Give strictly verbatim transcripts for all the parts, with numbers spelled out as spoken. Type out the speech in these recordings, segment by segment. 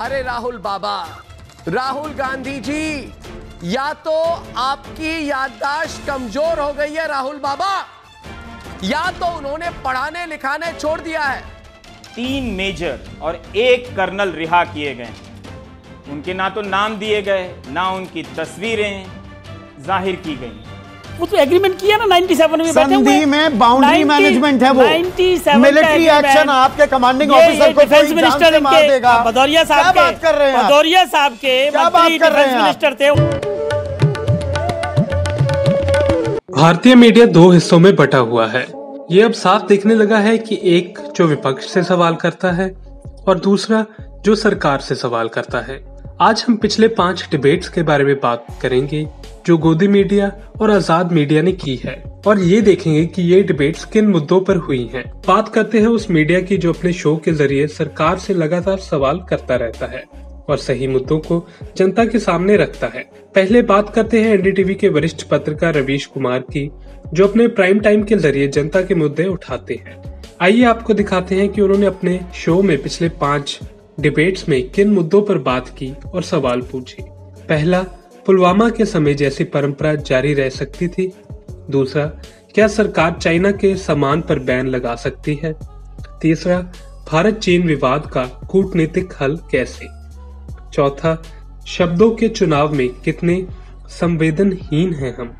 अरे राहुल बाबा, राहुल गांधी जी, या तो आपकी याददाश्त कमजोर हो गई है राहुल बाबा, या तो उन्होंने पढ़ाने लिखाने छोड़ दिया है। तीन मेजर और एक कर्नल रिहा किए गए, उनके ना तो नाम दिए गए ना उनकी तस्वीरें जाहिर की गई। वो तो एग्रीमेंट किया ना सत्तानवे में, बैठे हुए में बाउंड्री मैनेजमेंट है वो। मिलिट्री एक्शन आपके कमांडिंग ऑफिसर को डिफेंस मिनिस्टर मार देगा। भदौरिया साहब के बात कर रहे हैं, भदौरिया साहब के मंत्री डिफेंस मिनिस्टर थे। भारतीय मीडिया दो हिस्सों में बटा हुआ है। ये अब साफ दिखने लगा है कि एक जो विपक्ष से सवाल करता है और दूसरा जो सरकार से सवाल करता है। आज हम पिछले पांच डिबेट्स के बारे में बात करेंगे जो गोदी मीडिया और आजाद मीडिया ने की है, और ये देखेंगे कि ये डिबेट्स किन मुद्दों पर हुई हैं। बात करते हैं उस मीडिया की जो अपने शो के जरिए सरकार से लगातार सवाल करता रहता है और सही मुद्दों को जनता के सामने रखता है। पहले बात करते हैं एनडीटीवी के वरिष्ठ पत्रकार रविश कुमार की, जो अपने प्राइम टाइम के जरिए जनता के मुद्दे उठाते हैं। आइए आपको दिखाते हैं कि उन्होंने अपने शो में पिछले पांच डिबेट्स में किन मुद्दों पर बात की और सवाल पूछे। पहला, पुलवामा के समय जैसी परंपरा जारी रह सकती थी। दूसरा, क्या सरकार चाइना के सामान पर बैन लगा सकती है। तीसरा, भारत चीन विवाद का कूटनीतिक हल कैसे। चौथा, शब्दों के चुनाव में कितने संवेदनहीन हैं हम।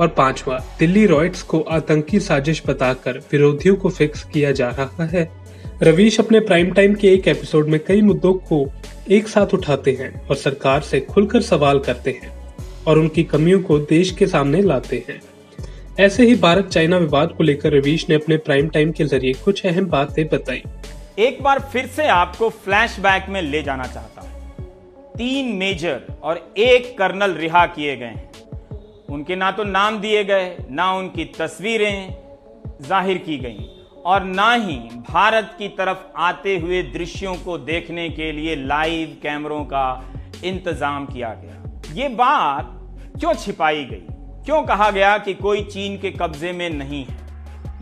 और पांचवा, दिल्ली रॉयट्स को आतंकी साजिश बताकर विरोधियों को फिक्स किया जा रहा है। रवीश अपने प्राइम टाइम के एक एपिसोड में कई मुद्दों को एक साथ उठाते हैं और सरकार से खुलकर सवाल करते हैं और उनकी कमियों को देश के सामने लाते हैं। ऐसे ही भारत चाइना विवाद को लेकर रवीश ने अपने प्राइम टाइम के जरिए कुछ अहम बातें बताई। एक बार फिर से आपको फ्लैशबैक में ले जाना चाहता हूँ। तीन मेजर और एक कर्नल रिहा किए गए हैं, उनके ना तो नाम दिए गए ना उनकी तस्वीरें जाहिर की गई और ना ही भारत की तरफ आते हुए दृश्यों को देखने के लिए लाइव कैमरों का इंतजाम किया गया। ये बात क्यों छिपाई गई, क्यों कहा गया कि कोई चीन के कब्जे में नहीं है।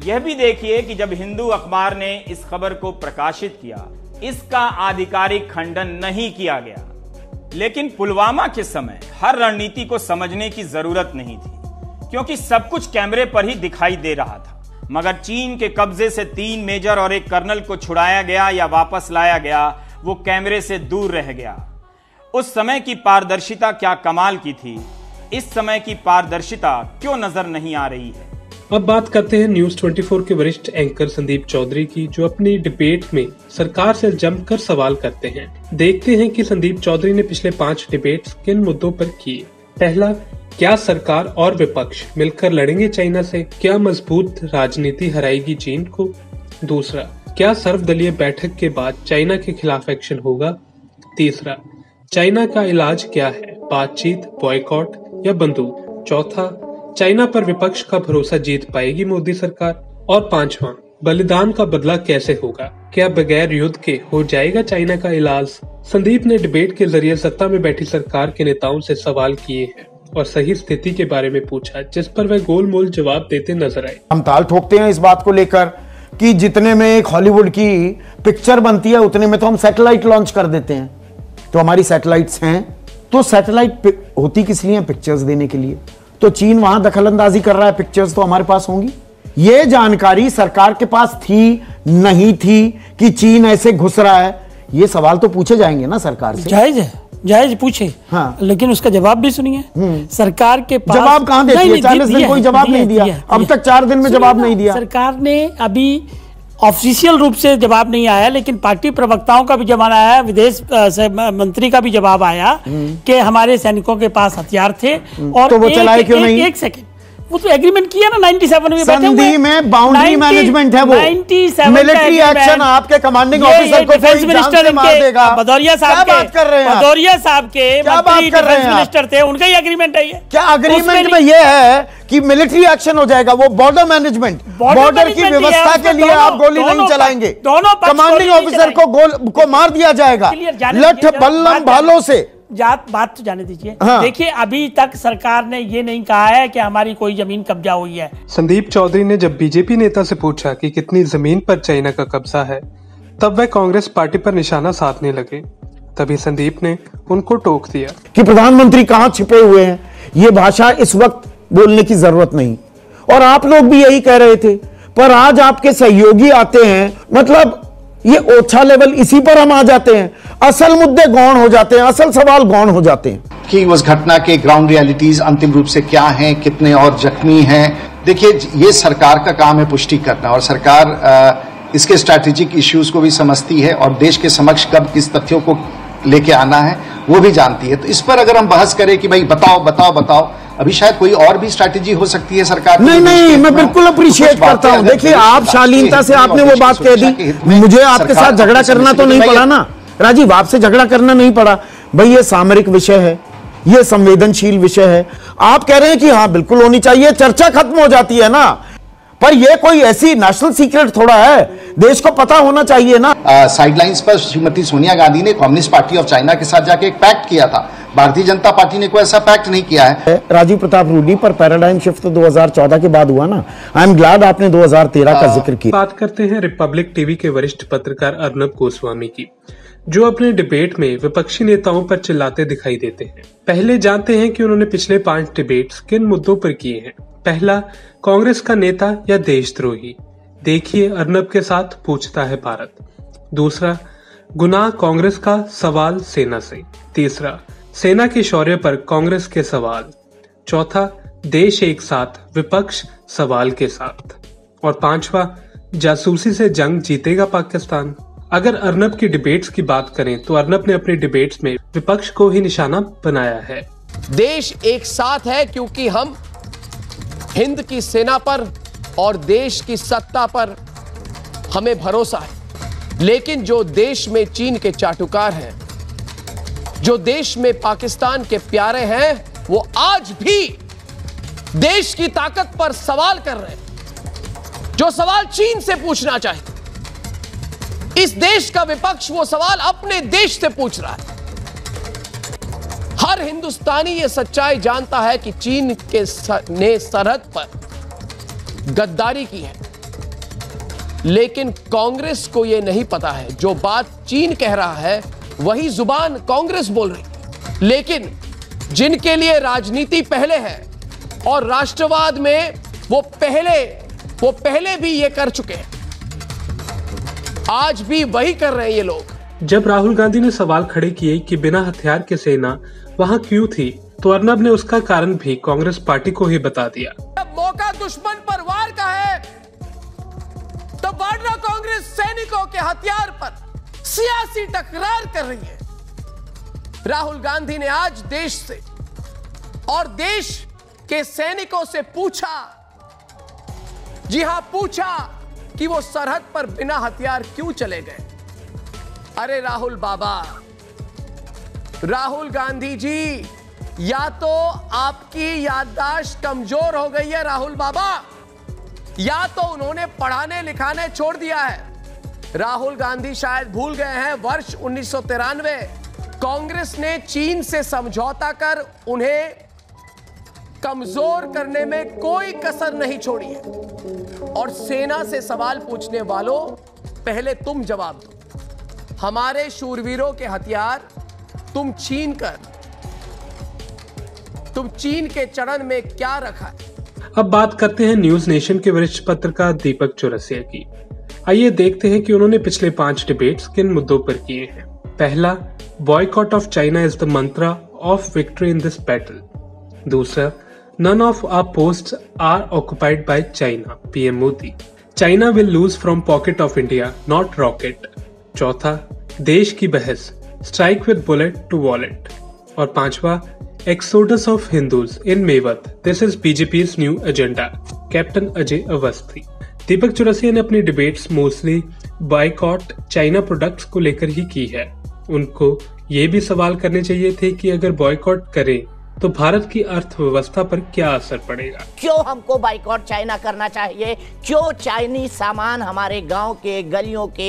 यह भी देखिए कि जब हिंदू अखबार ने इस खबर को प्रकाशित किया, इसका आधिकारिक खंडन नहीं किया गया। लेकिन पुलवामा के समय हर रणनीति को समझने की जरूरत नहीं थी, क्योंकि सब कुछ कैमरे पर ही दिखाई दे रहा था। मगर चीन के कब्जे से तीन मेजर और एक कर्नल को छुड़ाया गया या वापस लाया गया, वो कैमरे से दूर रह गया। उस समय की पारदर्शिता क्या कमाल की थी, इस समय की पारदर्शिता क्यों नजर नहीं आ रही है। अब बात करते हैं न्यूज चौबीस के वरिष्ठ एंकर संदीप चौधरी की, जो अपनी डिबेट में सरकार से जमकर सवाल करते हैं। देखते हैं कि संदीप चौधरी ने पिछले पांच डिबेट किन मुद्दों पर किए। पहला, क्या सरकार और विपक्ष मिलकर लड़ेंगे चाइना से, क्या मजबूत राजनीति हराएगी चीन को। दूसरा, क्या सर्वदलीय बैठक के बाद चाइना के खिलाफ एक्शन होगा। तीसरा, चाइना का इलाज क्या है, बातचीत, बॉयकॉट या बंदूक। चौथा, चाइना पर विपक्ष का भरोसा जीत पाएगी मोदी सरकार। और पांचवा, बलिदान का बदला कैसे होगा, क्या बगैर युद्ध के हो जाएगा चाइना का इलाज। संदीप ने डिबेट के जरिए सत्ता में बैठी सरकार के नेताओं से सवाल किए हैं और सही स्थिति के बारे में पूछा, जिस पर वह गोलमोल जवाब देते नजर आए। हम ताल ठोकते हैं इस बात को लेकर कि जितने में एक हॉलीवुड की पिक्चर बनती है उतने में तो हम सैटेलाइट लॉन्च कर देते हैं। तो हमारी सैटेलाइट्स हैं, तो सैटेलाइट होती किस लिए, पिक्चर्स देने के लिए। तो चीन वहां दखलअंदाजी कर रहा है, पिक्चर्स तो हमारे पास होंगी। ये जानकारी सरकार के पास थी नहीं थी कि चीन ऐसे घुस रहा है, ये सवाल तो पूछे जाएंगे ना सरकार से। जायज है, जायज पूछे, हाँ। लेकिन उसका जवाब भी सुनिए। सरकार के पास जवाब कहाँ देती है? चालीस दिन कोई जवाब नहीं दिया, दिया अब तक चार दिन में जवाब नहीं दिया। सरकार ने अभी ऑफिशियल रूप से जवाब नहीं आया, लेकिन पार्टी प्रवक्ताओं का भी जवाब आया, विदेश मंत्री का भी जवाब आया कि हमारे सैनिकों के पास हथियार थे और तो वो चलाए क्यों नहीं। एक सेकेंड, वो तो एग्रीमेंट किया ना सत्तानवे में, बैठे हुए में बाउंड्री मैनेजमेंट है वो। मिलिट्री एक्शन आपके कमांडिंग ऑफिसर को डिफेंस मिनिस्टर मार देगा। भदौरिया साहब के भदौरिया साहब के मंत्री डिफेंस मिनिस्टर थे, उनका ही एग्रीमेंट है ये। क्या एग्रीमेंट में ये है कि मिलिट्री एक्शन हो जाएगा, वो बॉर्डर मैनेजमेंट, बॉर्डर की व्यवस्था के लिए आप गोली नहीं चलाएंगे, दोनों कमांडिंग ऑफिसर को गोल को मार दिया जाएगा लठ बल्लम भालों से। जात बात तो जाने दीजिए, हाँ। देखिए अभी तक सरकार ने ये नहीं कहा है कि हमारी कोई जमीन कब्जा हुई है। संदीप चौधरी ने जब बीजेपी नेता से पूछा कि कितनी जमीन पर चाइना का कब्जा है, तब वह कांग्रेस पार्टी पर निशाना साधने लगे तभी संदीप ने उनको टोक दिया कि प्रधानमंत्री कहाँ छिपे हुए हैं, ये भाषा इस वक्त बोलने की जरूरत नहीं। और आप लोग भी यही कह रहे थे, पर आज आपके सहयोगी आते हैं, मतलब ये ओछा लेवल इसी पर हम आ जाते हैं, असल मुद्दे गौण हो जाते हैं, असल सवाल गौण हो जाते हैं। कि उस घटना के ग्राउंड रियलिटीज अंतिम रूप से क्या हैं, कितने और जख्मी हैं, देखिए ये सरकार का काम है पुष्टि करना, और सरकार आ, इसके स्ट्रैटेजिक इश्यूज को भी समझती है और देश के समक्ष कब किस तथ्यों को लेके आना है वो भी जानती है। तो इस पर अगर हम बहस करें कि भाई बताओ बताओ बताओ, अभी शायद कोई और भी स्ट्रैटेजी हो सकती है सरकार। नहीं नहीं, मैं बिल्कुल अप्रिशिएट करता हूँ। देखिए आप शालीनता से आपने वो बात कह दी, मुझे आपके साथ झगड़ा करना तो नहीं पड़ा ना राजीव, आपसे झगड़ा करना नहीं पड़ा। भाई ये सामरिक विषय है, ये संवेदनशील विषय है, आप कह रहे हैं कि हाँ बिल्कुल होनी चाहिए, चर्चा खत्म हो जाती है ना। पर ये कोई ऐसी नेशनल सीक्रेट थोड़ा है, देश को पता होना चाहिए ना। साइडलाइंस पर श्रीमती सोनिया गांधी ने कम्युनिस्ट पार्टी ऑफ चाइना के साथ जाके एक पैक्ट किया था, भारतीय जनता पार्टी ने कोई ऐसा पैक्ट नहीं किया है। राजीव प्रताप रूडी पर पैराडाइम शिफ्ट तो दो हज़ार चौदह के बाद हुआ ना। आई एम ग्लैड आपने दो हज़ार तेरह का जिक्र किया। बात करते हैं रिपब्लिक टीवी के वरिष्ठ पत्रकार अर्नब गोस्वामी की, जो अपने डिबेट में विपक्षी नेताओं पर चिल्लाते दिखाई देते हैं। पहले जानते हैं कि उन्होंने पिछले पांच डिबेट्स किन मुद्दों पर किए हैं। पहला, कांग्रेस का नेता या देशद्रोही, देखिए अर्नब के साथ पूछता है भारत। दूसरा, गुनाह कांग्रेस का, सवाल सेना से। तीसरा, सेना के शौर्य पर कांग्रेस के सवाल। चौथा, देश एक साथ, विपक्ष सवाल के साथ। और पांचवा, जासूसी से जंग जीतेगा पाकिस्तान। अगर अर्नब की डिबेट्स की बात करें तो अर्नब ने अपने डिबेट्स में विपक्ष को ही निशाना बनाया है। देश एक साथ है क्योंकि हम हिंद की सेना पर और देश की सत्ता पर हमें भरोसा है, लेकिन जो देश में चीन के चाटुकार हैं, जो देश में पाकिस्तान के प्यारे हैं, वो आज भी देश की ताकत पर सवाल कर रहे हैं, जो सवाल चीन से पूछना चाहिए। इस देश का विपक्ष वो सवाल अपने देश से पूछ रहा है। हर हिंदुस्तानी ये सच्चाई जानता है कि चीन के ने सरहद पर गद्दारी की है, लेकिन कांग्रेस को ये नहीं पता है। जो बात चीन कह रहा है वही जुबान कांग्रेस बोल रही है, लेकिन जिनके लिए राजनीति पहले है और राष्ट्रवाद में वो पहले वो पहले भी ये कर चुके हैं, आज भी वही कर रहे हैं ये लोग। जब राहुल गांधी ने सवाल खड़े किए कि बिना हथियार के सेना वहाँ क्यों थी, तो अर्नब ने उसका कारण भी कांग्रेस पार्टी को ही बता दिया। जब मौका दुश्मन पर वार का है तो वाड्रा कांग्रेस सैनिकों के हथियार पर सियासी टकरार कर रही है। राहुल गांधी ने आज देश से और देश के सैनिकों से पूछा, जी हाँ पूछा, कि वो सरहद पर बिना हथियार क्यों चले गए। अरे राहुल बाबा, राहुल गांधी जी, या तो आपकी याददाश्त कमजोर हो गई है राहुल बाबा, या तो उन्होंने पढ़ाने लिखाने छोड़ दिया है। राहुल गांधी शायद भूल गए हैं वर्ष उन्नीस सौ तिरानवे कांग्रेस ने चीन से समझौता कर उन्हें कमजोर करने में कोई कसर नहीं छोड़ी है। और सेना से सवाल पूछने वालों, पहले तुम जवाब दो, हमारे शूरवीरों के हथियार तुम छीन कर तुम चीन के चरण में क्या रखा है। अब बात करते हैं न्यूज नेशन के वरिष्ठ पत्रकार दीपक चौरसिया की। आइए देखते हैं कि उन्होंने पिछले पांच डिबेट्स किन मुद्दों पर किए हैं। पहला, boycott of China is the Mantra of victory in this battle. दूसरा, None of our posts are occupied by China, P M Modi. China will lose from pocket of India, not rocket. चौथा, देश की बहस, strike with bullet to wallet. और पांचवा, exodus of Hindus in Mewat. This is B J P's new agenda. Captain Ajay Avasthi. दीपक चौरसिया ने अपनी debates mostly boycott China products को लेकर ही की है। उनको ये भी सवाल करने चाहिए थे कि अगर बॉयकॉट करें तो भारत की अर्थव्यवस्था पर क्या असर पड़ेगा। क्यों हमको बाइकॉट चाइना करना चाहिए, क्यों चाइनीज सामान हमारे गांव के गलियों के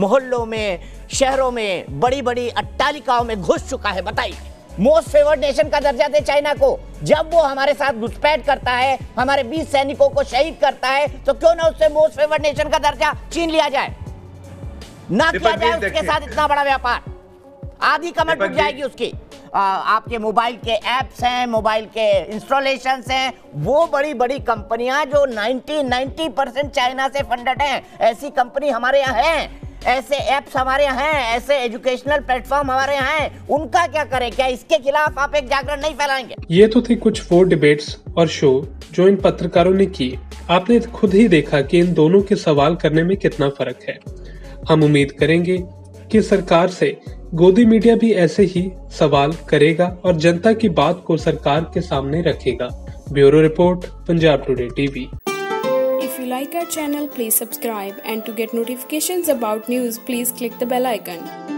मोहल्लों में, शहरों में, बड़ी बड़ी अट्टालिकाओं में घुस चुका है। बताइए, मोस्ट फेवर्ड नेशन का दर्जा दे चाइना को। जब वो हमारे साथ घुसपैठ करता है, हमारे बीस सैनिकों को शहीद करता है, तो क्यों ना उससे मोस्ट फेवर्ड नेशन का दर्जा छीन लिया जाए, ना किया जाए उसके साथ इतना बड़ा व्यापार। आधी कमर टूट जाएगी उसकी। आ, आपके मोबाइल के ऐप्स हैं, मोबाइल के इंस्टॉलेशंस हैं, वो बड़ी बड़ी कंपनियां जो नब्बे नब्बे परसेंट चाइना से फंडेड हैं, ऐसी कंपनी हमारे यहाँ हैं, ऐसे ऐप्स हमारे यहाँ हैं, ऐसे एजुकेशनल प्लेटफॉर्म हमारे यहाँ हैं, उनका क्या करें? क्या इसके खिलाफ आप एक जागरण नहीं फैलाएंगे? ये तो थी कुछ फोर डिबेट्स और शो जो इन पत्रकारों ने की। आपने खुद ही देखा कि इन दोनों के सवाल करने में कितना फर्क है। हम उम्मीद करेंगे कि सरकार से गोदी मीडिया भी ऐसे ही सवाल करेगा और जनता की बात को सरकार के सामने रखेगा। Bureau report, Punjab Today TV. Like our channel, please subscribe, and to get notifications about news, please click the bell icon.